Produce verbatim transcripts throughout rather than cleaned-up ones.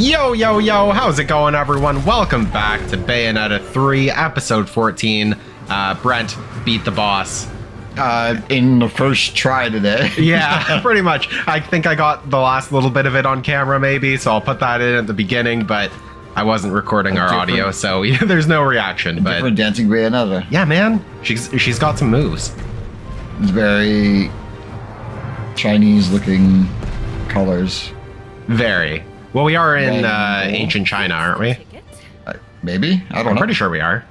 Yo, yo, yo, how's it going, everyone? Welcome back to Bayonetta three, episode fourteen. Uh, Brent beat the boss. Uh, in the first try today. Yeah, pretty much. I think I got the last little bit of it on camera, maybe, so I'll put that in at the beginning, but I wasn't recording our audio, so yeah, there's no reaction. But different dancing Bayonetta. Yeah, man. She's, she's got some moves. It's very Chinese-looking colors. Very. Well, we are in uh, ancient China, aren't we? Uh, maybe. I don't know. I'm pretty sure we are.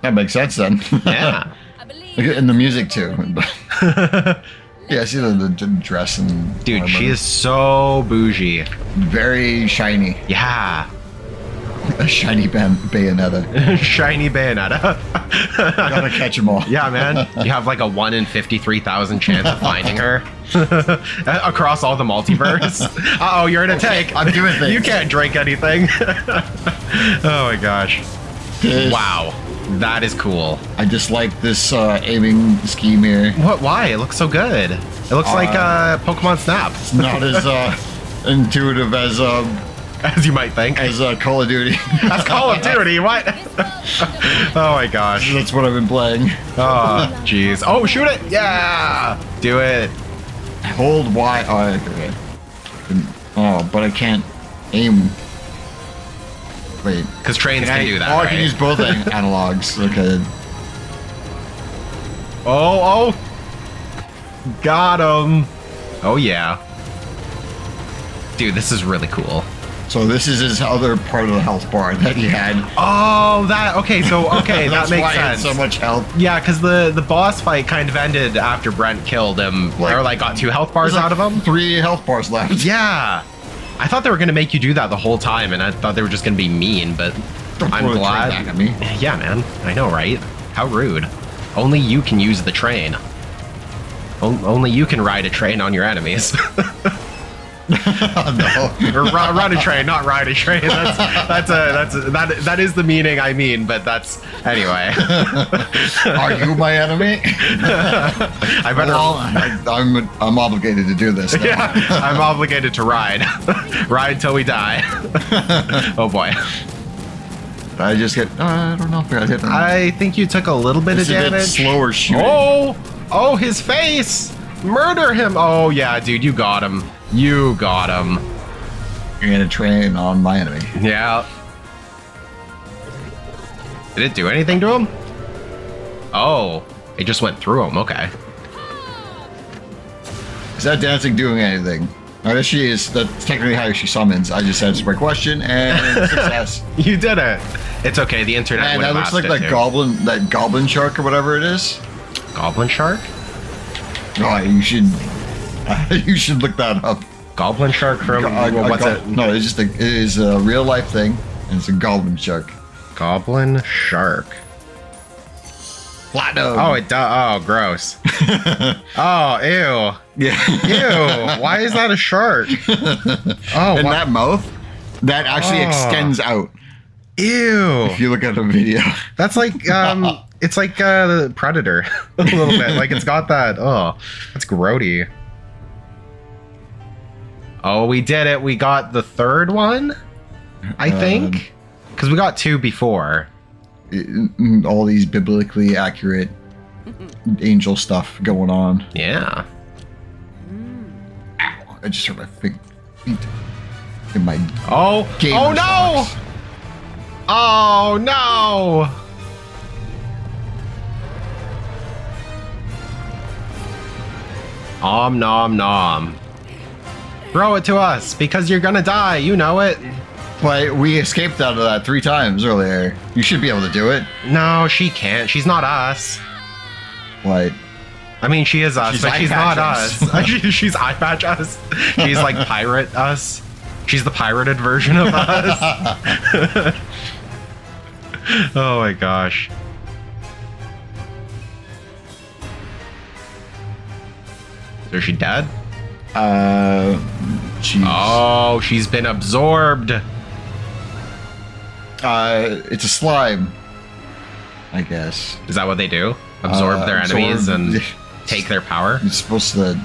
That makes sense, then. Yeah. And the music, too. Yeah, see the, the dress and... Dude, armor. She is so bougie. Very shiny. Yeah. A shiny Bayonetta. Shiny Bayonetta. Gotta catch them all. Yeah, man. You have like a one in fifty-three thousand chance of finding her. Across all the multiverse. Uh-oh, you're in a okay. take. I'm doing things. You can't drink anything. Oh my gosh. This, wow. That is cool. I dislike this uh, aiming scheme here. What? Why? It looks so good. It looks uh, like uh, Pokemon Snap. It's not as uh, intuitive as... Um, As you might think. As uh, Call of Duty. That's Call of Duty, what? Oh my gosh. That's what I've been playing. Oh, jeez. Oh, shoot it! Yeah! Do it. Hold Y. Oh, oh, but I can't aim. Wait. Because trains can, can I, do that, Oh, right? I can use both analogs. Okay. Oh, oh! Got him! Oh, yeah. Dude, this is really cool. So this is his other part of the health bar that he had. Oh, that, okay, so, okay, that makes why sense. That's so much health. Yeah, because the, the boss fight kind of ended after Brent killed him, like, or like got two health bars like out of him. Three health bars left. Yeah. I thought they were going to make you do that the whole time, and I thought they were just going to be mean, but Don't I'm glad. Back at me. Yeah, man. I know, right? How rude. Only you can use the train. O- only you can ride a train on your enemies. Oh, no. Or run, run a train, not ride a train. That's that's a that's a, that that is the meaning I mean, but that's anyway. Are you my enemy? I better. Well, I, I'm I'm obligated to do this. Yeah, I'm obligated to ride, ride till we die. Oh boy. I just get. Uh, I don't know if I hit. I think you took a little bit this of damage. Is a bit slower shooting. Oh, oh, his face! Murder him! Oh yeah, dude, you got him. You got him. You're gonna train on my enemy. Yeah. Did it do anything to him? Oh, it just went through him. Okay. Is that dancing doing anything? I guess she is. That's technically how she summons. I just answered my question and success. You did it. It's okay. The internet. Man, that looks like that too. goblin, that goblin shark or whatever it is. Goblin shark. Oh, you should. You should look that up. Goblin shark from uh, well, what's it? No, it's just a, it is a real life thing, and it's a goblin shark. Goblin shark. Platinum. Oh, it. Oh, gross. Oh, ew. Yeah. Ew. Why is that a shark? Oh. And that mouth, that actually oh. extends out. Ew. If you look at a video, that's like um, it's like uh, the Predator a little bit. Like it's got that. Oh, that's grody. Oh, we did it. We got the third one, I think, because um, we got two before. All these biblically accurate angel stuff going on. Yeah. Ow, I just hurt my feet in my oh game oh no box. Oh no. Om nom nom. Throw it to us, because you're gonna die, you know it. But we escaped out of that three times earlier. You should be able to do it. No, she can't. She's not us. What? I mean, she is us, she's but she's not us. us. She's eye patch us. She's like pirate us. She's the pirated version of us. Oh my gosh. Is she dead? Uh, geez. Oh, she's been absorbed. Uh, it's a slime, I guess. Is that what they do? Absorb uh, their absorb enemies and take their power? It's supposed to.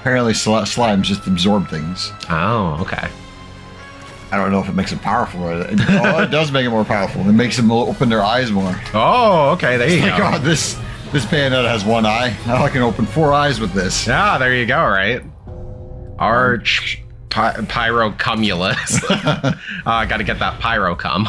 Apparently, sl slimes just absorb things. Oh, okay. I don't know if it makes it powerful. Or it, oh, it does make it more powerful. It makes them open their eyes more. Oh, okay. There you go. Like, oh, this this Bayonetta has one eye. Now I can open four eyes with this. Ah, there you go. Right. Arch py pyro cumulus. I uh, got to get that pyro cum.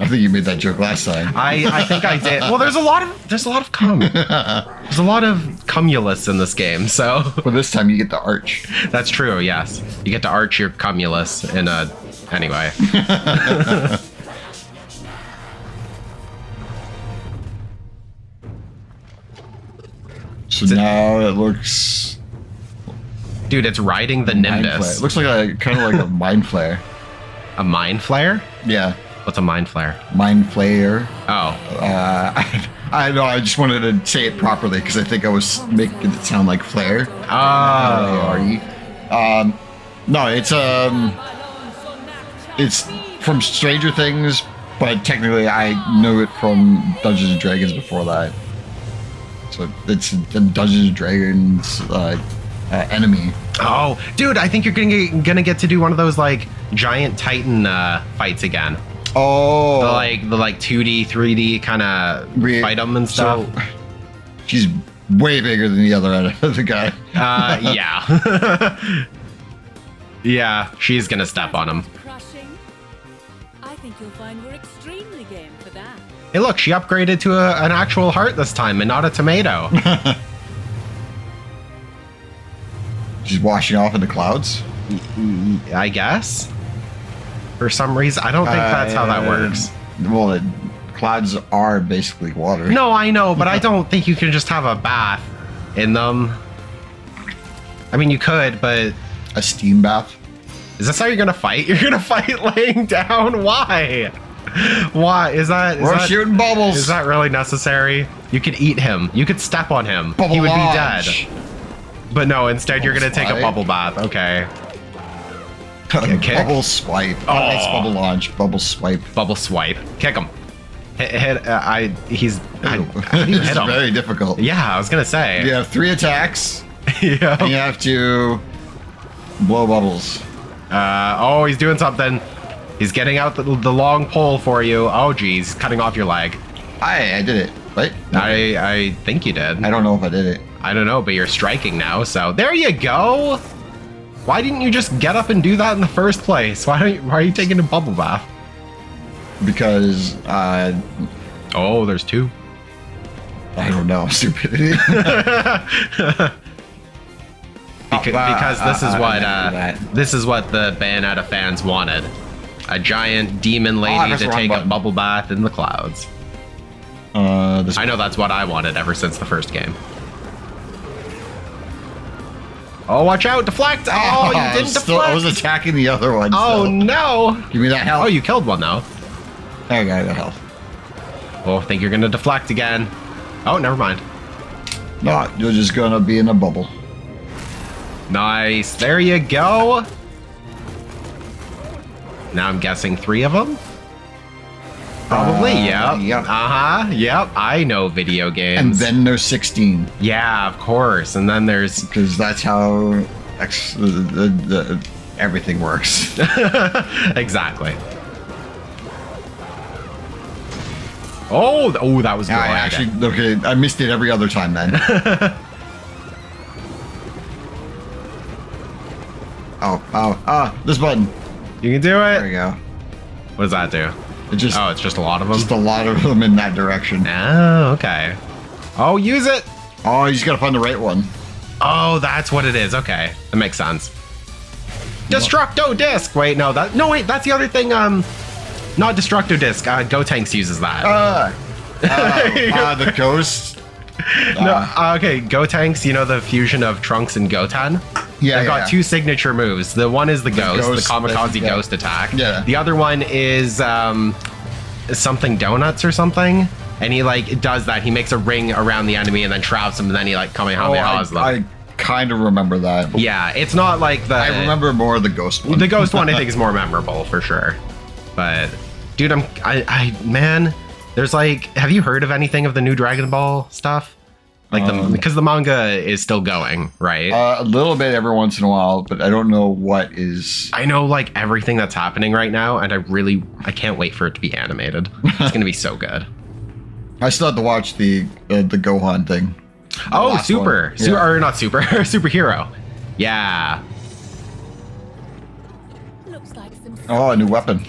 I think you made that joke last time. I, I think I did. Well, there's a lot of there's a lot of cum. There's a lot of cumulus in this game. So. Well, this time you get to arch. That's true. Yes, you get to arch your cumulus in a. Anyway. So it, now it looks. Dude, it's riding the Nimbus. It looks like a kind of like a mind flare. A mind flare? Yeah. What's a mind flare? Mind flare. Oh. Uh, I, I know. I just wanted to say it properly because I think I was making it sound like flare. Oh. Are you? Um, no, it's um, it's from Stranger Things, but technically I knew it from Dungeons and Dragons before that. So it's a Dungeons and Dragons uh, uh, enemy. Oh, dude! I think you're gonna gonna get to do one of those like giant Titan uh, fights again. Oh, the, like the like two D, three D kind of fight them and stuff. So, she's way bigger than the other end of the guy. Uh, yeah, yeah, she's gonna step on him. I think you'll find we're extremely game for that. Hey, look, she upgraded to a, an actual heart this time and not a tomato. She's washing off in the clouds, I guess. For some reason, I don't think that's uh, how that works. Well, it, clouds are basically water. No, I know, but I don't think you can just have a bath in them. I mean, you could, but a steam bath. Is this how you're gonna fight? You're gonna fight laying down? Why? Why is that? Is We're that, shooting bubbles. Is that really necessary? You could eat him. You could step on him. Bubble he would launch. be dead. But no, instead bubble you're gonna slide. take a bubble bath. Okay. Kick. Bubble swipe. Oh, oh, it's bubble launch. Bubble swipe. Bubble swipe. Kick him. Hit. hit uh, I. He's. I, I it's hit very him. difficult. Yeah, I was gonna say. You have three attacks. Yeah. And you have to blow bubbles. Uh oh, he's doing something. He's getting out the, the long pole for you. Oh geez, cutting off your leg. I I did it. What? No, I I think you did. I don't know if I did it. I don't know, but you're striking now. So there you go. Why didn't you just get up and do that in the first place? Why, don't you, why are you taking a bubble bath? Because, uh... oh, there's two. I don't know. Stupidity. Beca because uh, this is uh, what uh, this is what the Bayonetta fans wanted. A giant demon lady oh, to take button. a bubble bath in the clouds. Uh, this I know that's what I wanted ever since the first game. Oh, watch out! Deflect! Oh, you didn't I deflect! Still, I was attacking the other one. Oh, so. no! Give me that health. Oh, you killed one, though. I got the health. Oh, I think you're going to deflect again. Oh, never mind. No, you're just going to be in a bubble. Nice. There you go. Now I'm guessing three of them? Probably, uh, yeah. Yep. Uh-huh, yep. I know video games. And then there's sixteen. Yeah, of course. And then there's... because that's how ex the, the, the, everything works. Exactly. Oh, oh, that was good. I actually, okay, I missed it every other time then. Oh, oh, ah, this button. You can do it. There we go. What does that do? It just, oh, it's just a lot of them? Just a lot of them in that direction. Oh, okay. Oh, use it! Oh, you just gotta find the right one. Oh, that's what it is. Okay. That makes sense. Destructo Disc! Wait, no, that no wait, that's the other thing, um not Destructo Disc, uh Gotenks uses that. Uh, uh, uh the ghost. Uh. No, uh, okay, Gotenks, you know the fusion of Trunks and Goten? Yeah, They've yeah, got yeah. two signature moves. The one is the, the ghost, ghost, the Kamikaze yeah. ghost attack. Yeah. The other one is um, something donuts or something. And he like does that. He makes a ring around the enemy and then traps him. And then he like Kamehameha's oh, I, them. I kind of remember that. Yeah, it's not like the... I remember more the ghost one. The ghost one I think is more memorable for sure. But dude, I'm I, I man, there's like, have you heard of anything of the new Dragon Ball stuff? Like the um, because the manga is still going, right? Uh, a little bit every once in a while, but I don't know what is. I know like everything that's happening right now, and I really I can't wait for it to be animated. It's gonna be so good. I still have to watch the uh, the Gohan thing. The oh, super, yeah. super or not super superhero, yeah. Looks like some oh, a new weapon.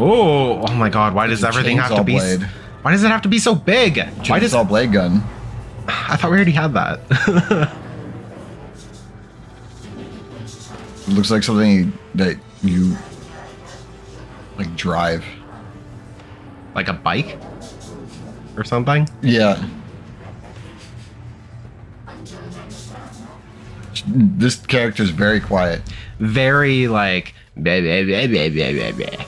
Oh, oh my God! Why does everything have to be? Blade. Why does it have to be so big? Chainsaw why does blade gun? I thought we already had that. It looks like something that you like drive. Like a bike or something? Yeah. This character's very quiet. Very like blah, blah, blah, blah, blah, blah.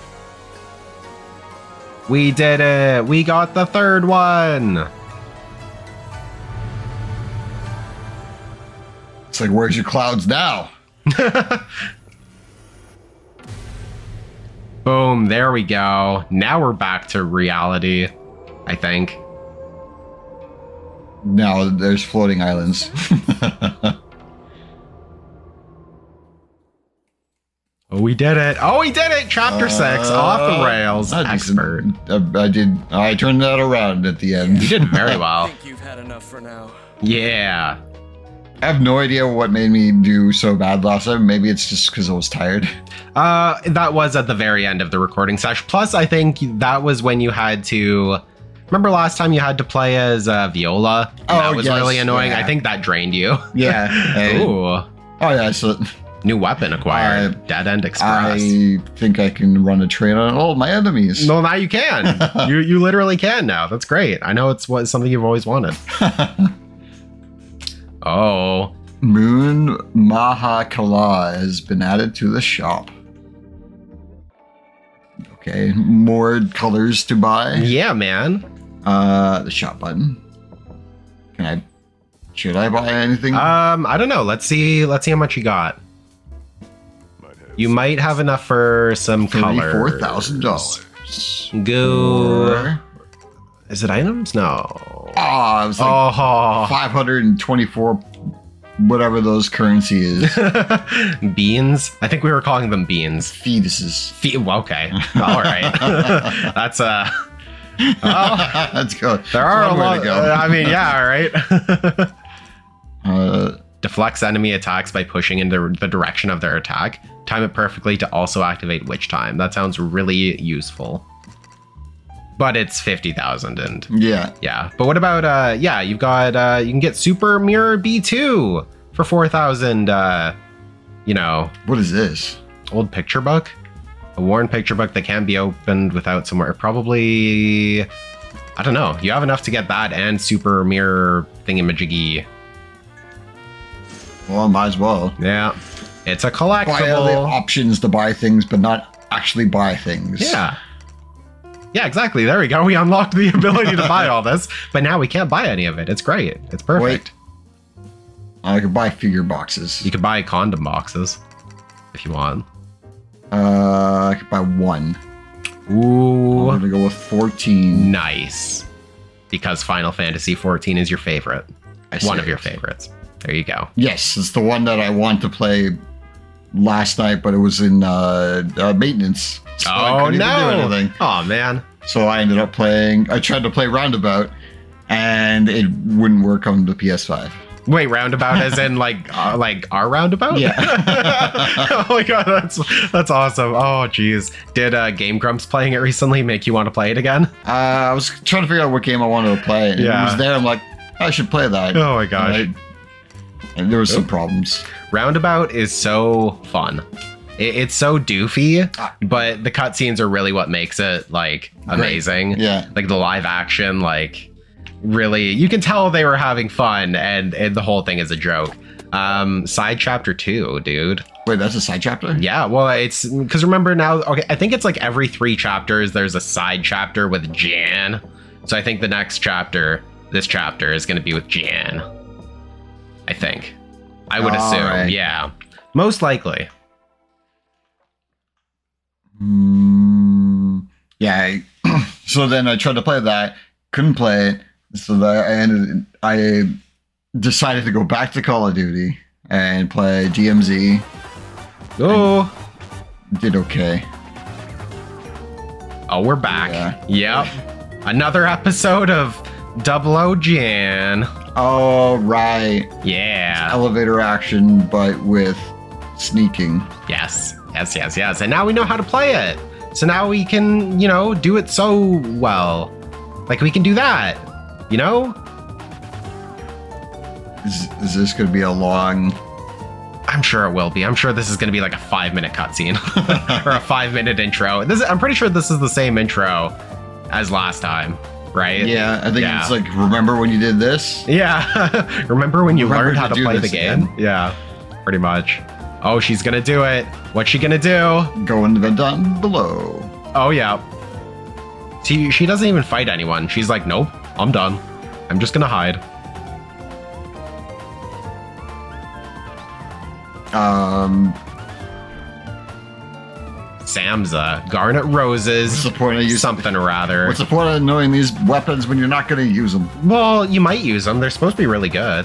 We did it. We got the third one. It's like, where's your clouds now? Boom, there we go. Now we're back to reality, I think. Now there's floating islands. Oh, we did it. Oh, we did it. Chapter uh, six, off the rails. I expert. Did, I did. I turned that around at the end. You did very well. I think you've had enough for now. Yeah. I have no idea what made me do so bad last time. Maybe it's just because I was tired. Uh, that was at the very end of the recording session. Plus, I think that was when you had to... Remember last time you had to play as uh, Viola? And oh, that was yes, really annoying. Yeah. I think that drained you. Yeah. I, Ooh. Oh, yeah. So, new weapon acquired. I, Dead End Express. I think I can run a train on all my enemies. No, now you can. you, you literally can now. That's great. I know it's what, something you've always wanted. Oh, Moon Mahakala has been added to the shop. Okay, more colors to buy. Yeah, man. Uh, the shop button. Can I? Should I buy anything? Um, I don't know. Let's see. Let's see how much you got. Might have you might have enough for some color. Thirty-four thousand dollars. Go. Is it items? No. Oh, I was like oh. five hundred twenty-four, whatever those currency is. Beans? I think we were calling them beans. Fetuses. Fe well, okay. All right. That's uh. Oh, that's good. There are a lot. Go. I mean, yeah. All right. uh, Deflects enemy attacks by pushing in the, the direction of their attack. Time it perfectly to also activate Witch Time. That sounds really useful. But it's fifty thousand and yeah. Yeah. But what about, uh, yeah, you've got, uh, you can get Super Mirror B two for four thousand, uh, you know. What is this? Old picture book? A worn picture book that can be opened without somewhere. Probably, I don't know. You have enough to get that and Super Mirror thingamajiggy. Well, might as well. Yeah. It's a collectible. Buy all the options to buy things, but not actually buy things. Yeah. Yeah, exactly. There we go. We unlocked the ability to buy all this, but now we can't buy any of it. It's great. It's perfect. Wait. I could buy figure boxes. You could buy condom boxes if you want. Uh, I could buy one. Ooh. I'm going to go with fourteen. Nice. Because Final Fantasy fourteen is your favorite. One of your favorites. There you go. Yes, it's the one that I wanted to play last night, but it was in uh, uh, maintenance. So oh no! Oh man! So I ended up playing. I tried to play Roundabout, and it wouldn't work on the P S five. Wait, Roundabout as in like uh, like our Roundabout? Yeah. Oh my God, that's that's awesome. Oh geez, did uh, Game Grumps playing it recently make you want to play it again? Uh, I was trying to figure out what game I wanted to play. And yeah. It was there. I'm like, I should play that. Oh my gosh. And, I, and there were some problems. Roundabout is so fun. It's so doofy, but the cutscenes are really what makes it like amazing. Great. Yeah, like the live action, like really, you can tell they were having fun, and, and the whole thing is a joke. Um, side chapter two, dude. Wait, that's a side chapter? Yeah, well, it's because remember now. Okay, I think it's like every three chapters there's a side chapter with Jeanne. So I think the next chapter, this chapter, is going to be with Jeanne. I think. I would All assume. Right. Yeah, most likely. Mm, yeah. So then I tried to play that, couldn't play it, So that I ended. I decided to go back to Call of Duty and play D M Z. Oh, I did okay. Oh, we're back. Yeah. Yep. Another episode of Double O Jan. Oh, right. Yeah. It's elevator action, but with sneaking. Yes. Yes, yes, yes. And now we know how to play it. So now we can, you know, do it so well. Like, we can do that, you know? Is, is this going to be a long... I'm sure it will be. I'm sure this is going to be like a five-minute cutscene or a five-minute intro. This, I'm pretty sure this is the same intro as last time, right? Yeah, I think yeah. it's like, remember when you did this? Yeah, remember when you remember learned how to, to play the game? Again. Yeah, pretty much. Oh, she's going to do it. What's she going to do? Go into the down below. Oh, yeah. See, she doesn't even fight anyone. She's like, nope, I'm done. I'm just going to hide. Um, Samza, Garnet Roses, what's the point of using, something or rather. What's the point of knowing these weapons when you're not going to use them? Well, you might use them. They're supposed to be really good.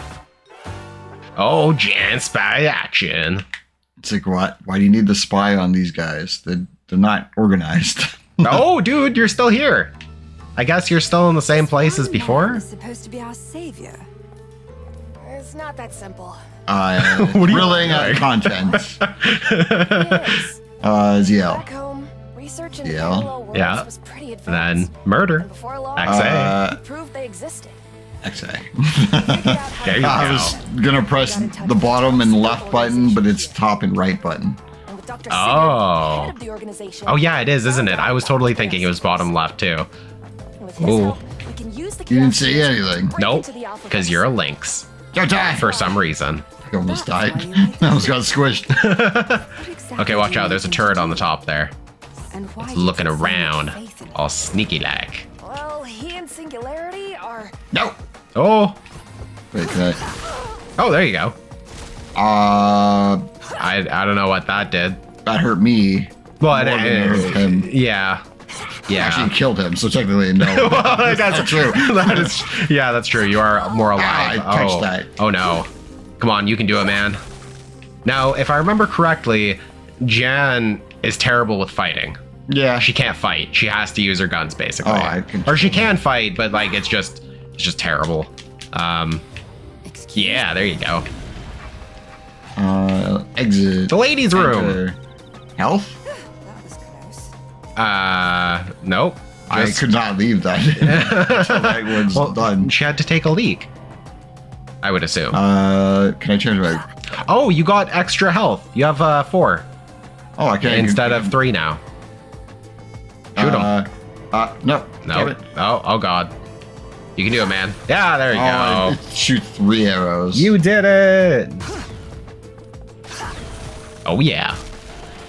Oh, Jan spy action. It's like, what? Why do you need the spy on these guys? They're, they're not organized. Oh, dude, you're still here. I guess you're still in the same place as before. It's supposed to be our savior. It's not that simple. Uh, what are thrilling you like? Content. uh, Z L. Home, Z L. Yeah. And then murder. Long, X A. Uh, proved they existed. X A. There you I go. was gonna press the bottom and left button, but it's top and right button. Oh. Oh yeah, it is, isn't it? I was totally thinking it was bottom left too. Ooh. You didn't see anything. Nope. Because you're a lynx. Don't die. For some reason. I almost died. I almost got squished. Okay, watch out. There's a turret on the top there. It's looking around, all sneaky like. Well, he and Singularity are. No. Oh. Wait, that. Oh, there you go. Uh. I I don't know what that did. That hurt me. But it, it him. Yeah. Yeah. Actually killed him, so technically no. Well, that's, that's true. That is, yeah, that's true. You are more alive. Ah, I touched oh. that. Oh no. Come on, you can do it, man. Now, if I remember correctly, Jeanne is terrible with fighting. Yeah. She can't fight. She has to use her guns basically. Oh, I can or she can fight, but like it's just it's just terrible. Um Excuse Yeah, there you go. Uh exit. The ladies' room. Enter. Health? Uh, nope. Just I could not leave that until that was well, done. She had to take a leak, I would assume. Uh, can I change my... Oh, you got extra health. You have uh, four. Oh, I can't. Instead of three now. Shoot uh, him. Uh, no. No. Nope. Oh, oh, God. You can do it, man. Yeah, there you oh, go. Shoot three arrows. You did it. Oh, yeah.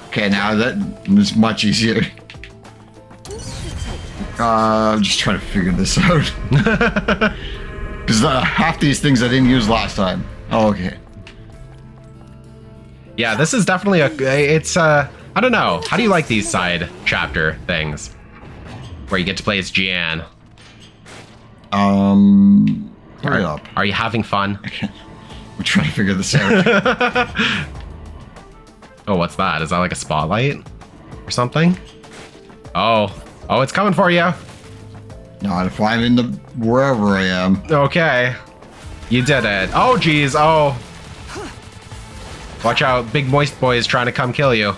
Okay, now that is much easier. Uh, I'm just trying to figure this out. Because uh, half these things I didn't use last time. Oh, okay. Yeah, this is definitely a... It's, uh... I don't know. How do you like these side chapter things? Where you get to play as Jeanne. Um... Hurry are, up. Are you having fun? I'm trying to figure this out. Oh, what's that? Is that like a spotlight? Or something? Oh... Oh, it's coming for you. Not if I'm in the wherever I am. Okay. You did it. Oh, geez. Oh. Watch out. Big Moist Boy is trying to come kill you.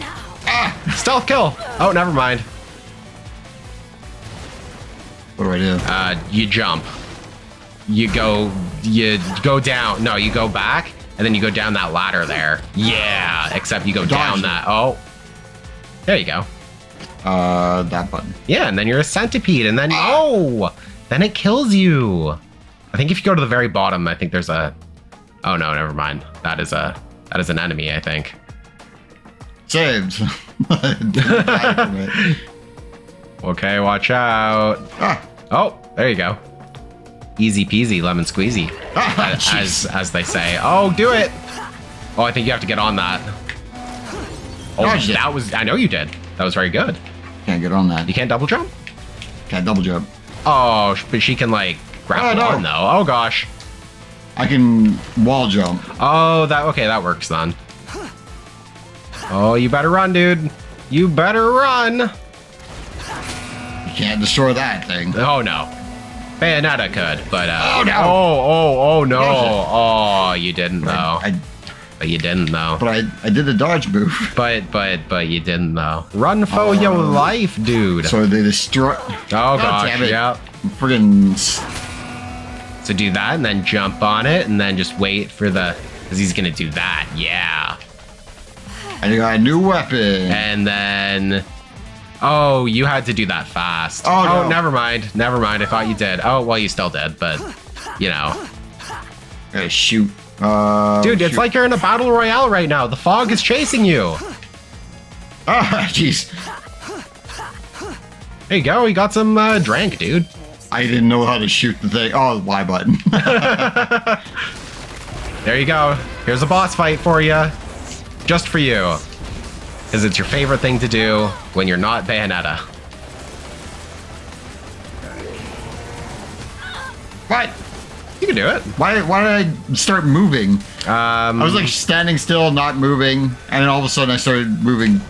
No. Ah, stealth kill. Oh, never mind. What do I do? Uh, you jump. You go, you go down. No, you go back and then you go down that ladder there. Yeah. Except you go down that. Oh, there you go. Uh, that button. Yeah, and then you're a centipede, and then oh, then it kills you. I think if you go to the very bottom, I think there's a. Oh no, never mind. That is a that is an enemy, I think. Saved. Okay, watch out. Ah. Oh, there you go. Easy peasy, lemon squeezy, ah, as, as as they say. Oh, do it. Oh, I think you have to get on that. Oh, gotcha. That was. I know you did. That was very good. Can't get on that. You can't double jump? Can't double jump. Oh, but she can like grapple on though. Oh gosh. I can wall jump. Oh, that okay. That works then. Oh, you better run, dude. You better run. You can't destroy that thing. Oh no. Bayonetta could, but uh, oh no. Oh oh oh no. Oh, you didn't though. I, I, but you didn't though. But I I did a dodge move. But but but you didn't though. Run for oh. your life, dude. So they destroy. Oh gosh, oh, yeah. Friggin'. So do that and then jump on it and then just wait for the, because he's gonna do that. Yeah. And you got a new weapon. And then, oh, you had to do that fast. Oh, oh no. Never mind. Never mind. I thought you did. Oh well, you still did, but you know. Hey, shoot. Uh, Dude, it's shoot. like you're in a battle royale right now. The fog is chasing you. Ah, jeez. There you go. You got some uh, drank, dude. I didn't know how to shoot the thing. Oh, Y button. There you go. Here's a boss fight for you. Just for you. Because it's your favorite thing to do when you're not Bayonetta. What? You can do it. Why, why did I start moving? Um, I was like standing still, not moving, and then all of a sudden I started moving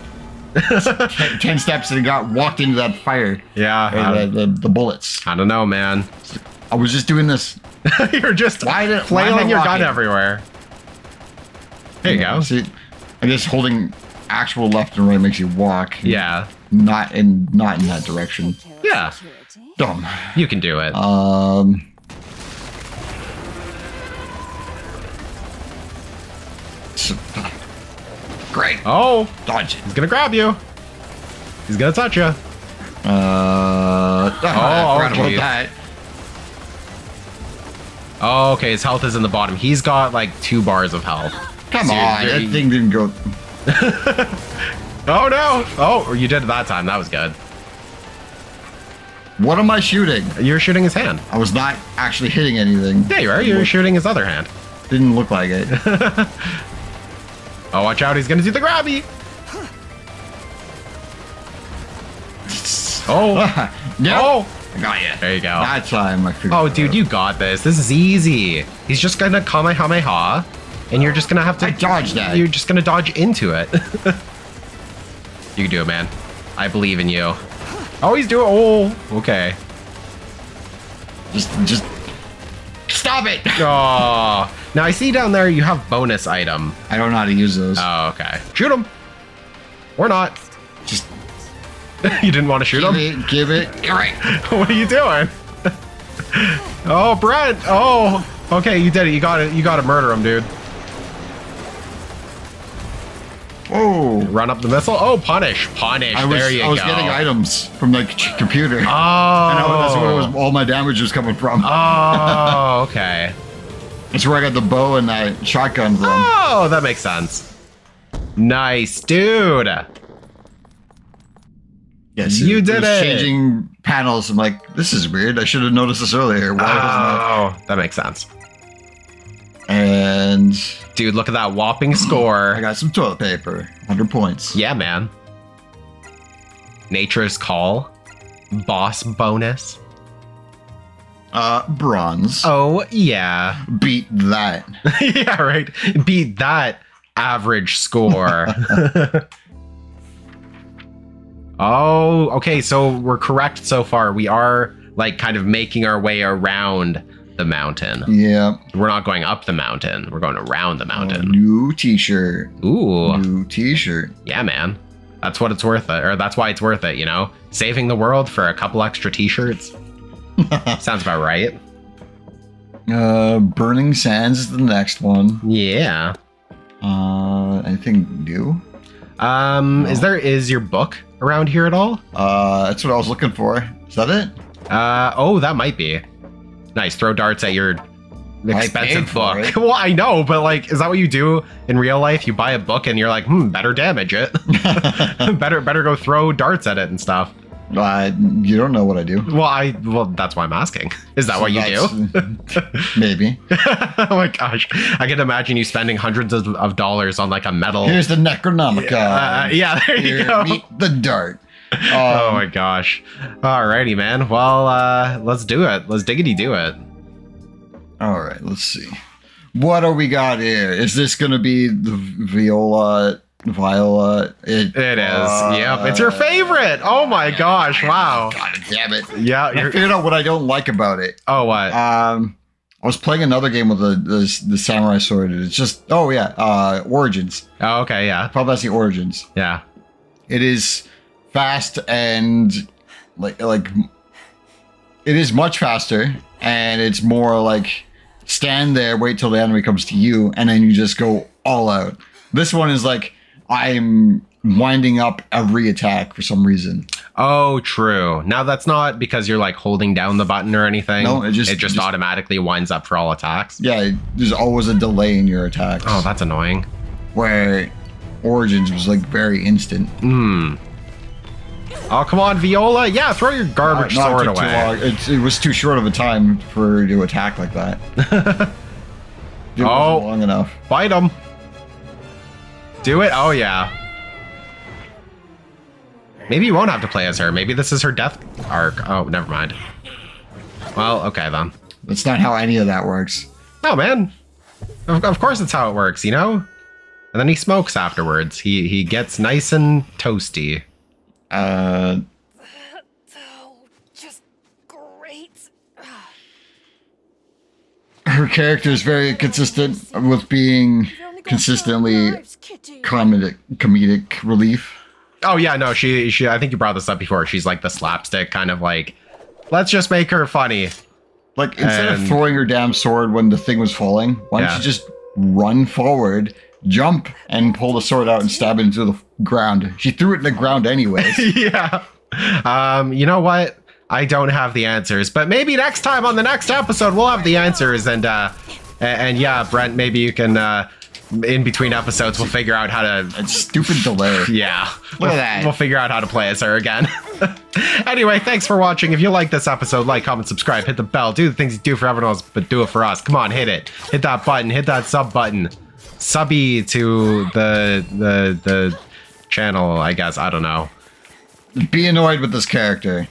ten, ten steps and got walked into that fire. Yeah. The, the, the bullets. I don't know, man. I was just doing this. You're just why did, flailing why your walking? gun everywhere. There you yeah, go. See, I guess holding actual left and right makes you walk. Yeah. Not in not in that direction. Yeah. Dumb. You can do it. Um. Great. Oh, dodge. He's gonna grab you. He's gonna touch you. Uh. Oh, I forgot about that. Oh, okay. His health is in the bottom. He's got like two bars of health. Come so on. That thing didn't go. Oh no. Oh, you did it that time. That was good. What am I shooting? You're shooting his hand. I was not actually hitting anything. Yeah, you are. You're shooting his other hand. Didn't look like it. Oh, watch out. He's going to do the grabby. Oh. Yep. Oh. I got you. There you go. That time. I oh, dude, out. you got this. This is easy. He's just going to Kamehameha, and you're just going to have to... I dodge that. You're just going to dodge into it. You can do it, man. I believe in you. Oh, he's doing... Oh, okay. Just... just Stop it! Oh. Now I see down there you have bonus item. I don't know how to use those. Oh, okay. Shoot him! Or not. Just... You didn't want to shoot give him? Give it, give it. All right. What are you doing? Oh, Brent! Oh! Okay, you did it. You got it. You got to murder him, dude. Oh! Run up the missile. Oh, punish. Punish. I was, there you go. I was go. getting items from the computer. Oh! And I, that's where it was, all my damage was coming from. Oh, okay. That's where I got the bow and that shotgun from. Oh, that makes sense. Nice, dude. Yes, you it, did it. Changing panels. I'm like, this is weird. I should have noticed this earlier. Why oh, that? that makes sense. And dude, look at that whopping score. I got some toilet paper. one hundred points. Yeah, man. Nature's Call. Boss bonus. Uh, bronze. Oh, yeah. Beat that. Yeah, right. Beat that average score. Oh, okay. So we're correct so far. We are like kind of making our way around the mountain. Yeah. We're not going up the mountain. We're going around the mountain. Oh, new t-shirt. Ooh. New t-shirt. Yeah, man. That's what it's worth. It, or that's why it's worth it, you know? Saving the world for a couple extra t-shirts. Sounds about right. Uh, Burning Sands is the next one. Yeah. Uh, anything new? Um, no. Is there is your book around here at all? Uh, that's what I was looking for. Is that it? Uh, oh, that might be. Nice. Throw darts at your expensive book. Well, I know, but like, is that what you do in real life? You buy a book and you're like, hmm, better damage it. better, better go throw darts at it and stuff. Uh, you don't know what I do. Well, I well that's why I'm asking. Is that so what you do? Maybe. Oh my gosh, I can imagine you spending hundreds of, of dollars on like a metal. Here's the Necronomicon. Uh, yeah, there you Here, go. Meet the dart. Oh my gosh. Alrighty, man. Well, uh, let's do it. Let's diggity do it. Alright, let's see. What are we got here? Is this going to be the Viola... Viola? It, it is. Uh, yep. It's her favorite. Oh my yeah, gosh. Wow. God damn it. Yeah. I figured out what I don't like about it. Oh, what? Um, I was playing another game with the, the, the samurai sword. It's just, oh yeah, uh, Origins. Oh, okay, yeah. Final Fantasy Origins. Yeah. It is... fast and like like it is much faster, and it's more like stand there, wait till the enemy comes to you, and then you just go all out. This one is like I'm winding up every attack for some reason. Oh, true. Now that's not because you're like holding down the button or anything. No, it just it just, it just automatically winds up for all attacks. Yeah, it, there's always a delay in your attacks. Oh, that's annoying. Where Origins was like very instant. Hmm. Oh, come on, Viola. Yeah, throw your garbage not, sword not away. It, it was too short of a time for her to attack like that. It oh, wasn't long enough. Bite him. Do it? Oh, yeah. Maybe you won't have to play as her. Maybe this is her death arc. Oh, never mind. Well, okay, then. That's not how any of that works. No, man. Of, of course it's how it works, you know? And then he smokes afterwards. He, he gets nice and toasty. Uh, oh, just great. Her character is very consistent with being consistently comedic, comedic relief. Oh yeah, no, she she. I think you brought this up before. She's like the slapstick kind of like, let's just make her funny. Like instead and, of throwing her damn sword when the thing was falling, why don't yeah. you just run forward? Jump and pull the sword out and stab it into the ground. She threw it in the ground anyways. Yeah. Um, you know what? I don't have the answers, but maybe next time on the next episode, we'll have the answers. And, uh, and, and yeah, Brent, maybe you can, uh, in between episodes, we'll figure out how to... A stupid delay. Yeah. Look at that. We'll figure out how to play as her again. Anyway, thanks for watching. If you like this episode, like, comment, subscribe, hit the bell, do the things you do for everyone else, but do it for us. Come on, hit it. Hit that button. Hit that sub button. Subby to the the the channel, I guess. I don't know. Be annoyed with this character.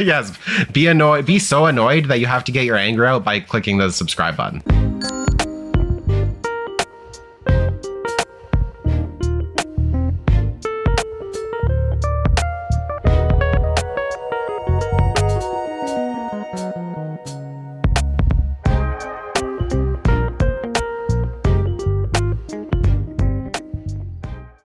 Yes, be annoyed. Be so annoyed that you have to get your anger out by clicking the subscribe button.